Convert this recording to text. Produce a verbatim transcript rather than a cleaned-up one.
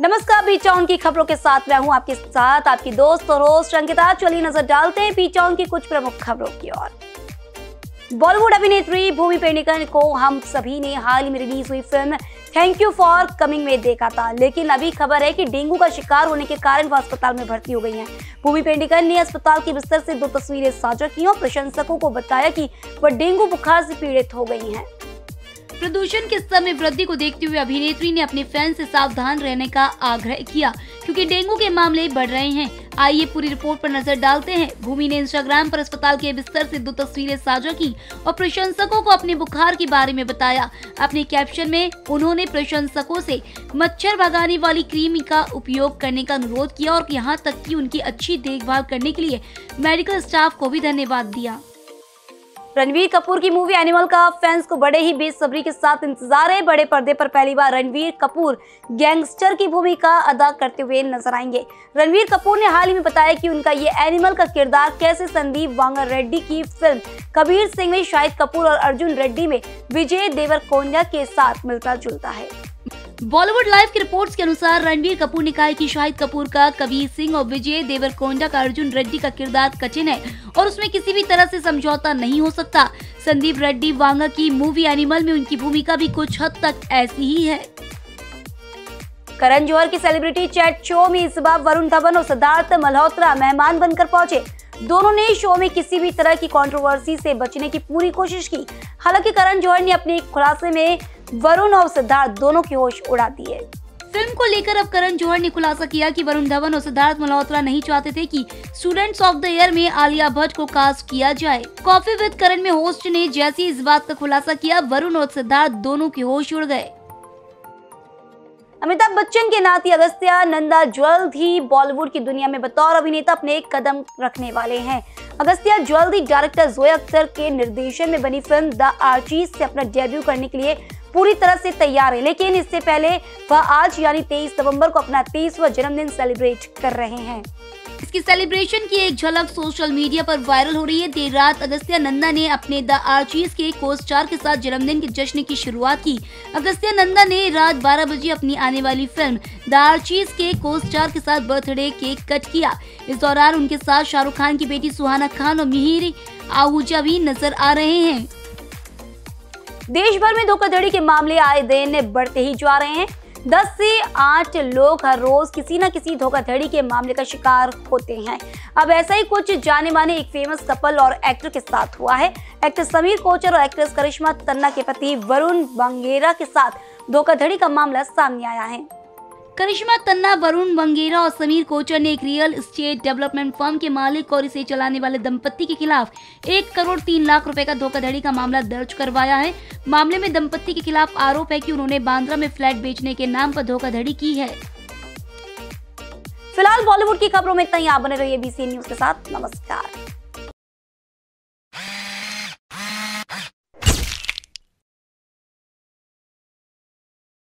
नमस्कार, बीचाउन की खबरों के साथ मैं हूं आपके साथ आपकी दोस्त और होस्ट अंकिता। चलिए नजर डालते हैं बीचाउन की कुछ प्रमुख खबरों की ओर। बॉलीवुड अभिनेत्री भूमि पेडनेकर को हम सभी ने हाल ही में रिलीज हुई film thank you for coming में देखा था, लेकिन अभी खबर है कि डेंगू का शिकार होने के कारण वह अस्पताल में भर्ती हो गई हैं। भूमि पेडनेकर ने अस्पताल के बिस्तर से दो तस्वीरें साझा की और प्रशंसकों को बताया कि वह डेंगू बुखार से पीड़ित हो गई हैं। प्रदूषण के स्तर में वृद्धि को देखते हुए अभिनेत्री ने अपने फैंस से सावधान रहने का आग्रह किया, क्योंकि डेंगू के मामले बढ़ रहे हैं। आइए पूरी रिपोर्ट पर नजर डालते हैं। भूमि ने इंस्टाग्राम पर अस्पताल के बिस्तर से दो तस्वीरें साझा की और प्रशंसकों को अपने बुखार के बारे में बताया। अपने कैप्शन में उन्होंने प्रशंसकों से मच्छर भगाने वाली क्रीम का उपयोग करने का अनुरोध किया और यहाँ तक कि उनकी अच्छी देखभाल करने के लिए मेडिकल स्टाफ को भी धन्यवाद दिया। रणबीर कपूर की मूवी एनिमल का फैंस को बड़े ही बेसब्री के साथ इंतजार है। बड़े पर्दे पर पहली बार रणबीर कपूर गैंगस्टर की भूमिका अदा करते हुए नजर आएंगे। रणबीर कपूर ने हाल ही में बताया कि उनका ये एनिमल का किरदार कैसे संदीप वांगा रेड्डी की फिल्म कबीर सिंह में शाहिद कपूर और अर्जुन रेड्डी में विजय देवरकोंडा के साथ मिलता जुलता है। बॉलीवुड लाइव की रिपोर्ट्स के अनुसार रणबीर कपूर ने कहा कि शाहिद कपूर का कबीर सिंह और विजय देवरकोंडा का अर्जुन रेड्डी का किरदार कठिन है और उसमें किसी भी तरह से समझौता नहीं हो सकता। संदीप रेड्डी वांगा की मूवी एनिमल में उनकी भूमिका भी कुछ हद तक ऐसी ही है। करण जौहर की सेलिब्रिटी चैट शो में इस बार वरुण धवन और सिद्धार्थ मल्होत्रा मेहमान बनकर पहुंचे। दोनों ने शो में किसी भी तरह की कंट्रोवर्सी से बचने की पूरी कोशिश की। हालांकि करण जौहर ने अपने खुलासे में वरुण और सिद्धार्थ दोनों के होश उड़ा दिए। फिल्म को लेकर अब करण जौहर ने खुलासा किया कि वरुण धवन और सिद्धार्थ मल्होत्रा नहीं चाहते थे कि स्टूडेंट्स ऑफ द ईयर में आलिया भट्ट को कास्ट किया जाए। कॉफी विद करण में होस्ट ने जैसी इस बात का खुलासा किया, वरुण और सिद्धार्थ दोनों के होश उड़ गए। अमिताभ बच्चन के नाती अगस्त्या नंदा जल्द ही बॉलीवुड की दुनिया में बतौर अभिनेता अपने कदम रखने वाले हैं। अगस्त्या जल्द ही डायरेक्टर ज़ोया अख्तर के निर्देशन में बनी फिल्म द आर्ची से अपना डेब्यू करने के लिए पूरी तरह से तैयार है, लेकिन इससे पहले वह आज यानी तेईस नवंबर को अपना तीसवां जन्मदिन सेलिब्रेट कर रहे हैं। इसकी सेलिब्रेशन की एक झलक सोशल मीडिया पर वायरल हो रही है। देर रात अगस्त्या नंदा ने अपने द आर्चीज के कोस्टार के साथ जन्मदिन के जश्न की शुरुआत की। अगस्त्या नंदा ने रात बारह बजे अपनी आने वाली फिल्म द आर्चीज के कोस्टार के साथ बर्थडे केक कट किया। इस दौरान उनके साथ शाहरुख खान की बेटी सुहाना खान और मिहिर आहूजा भी नजर आ रहे हैं। देश भर में धोखाधड़ी के मामले आए दिन बढ़ते ही जा रहे हैं। दस से आठ लोग हर रोज किसी न किसी धोखाधड़ी के मामले का शिकार होते हैं। अब ऐसा ही कुछ जाने माने एक फेमस कपल और एक्टर के साथ हुआ है। एक्टर समीर कोचर और एक्ट्रेस करिश्मा तन्ना के पति वरुण बंगेरा के साथ धोखाधड़ी का मामला सामने आया है। करिश्मा तन्ना, वरुण बंगेरा और समीर कोचर ने एक रियल एस्टेट डेवलपमेंट फर्म के मालिक और इसे चलाने वाले दंपत्ति के खिलाफ एक करोड़ तीन लाख रुपए का धोखाधड़ी का मामला दर्ज करवाया है। मामले में दंपत्ति के खिलाफ आरोप है कि उन्होंने बांद्रा में फ्लैट बेचने के नाम पर धोखाधड़ी की है। फिलहाल बॉलीवुड की खबरों में इतना ही। आप बने रहिए बी सी न्यूज के साथ। नमस्कार।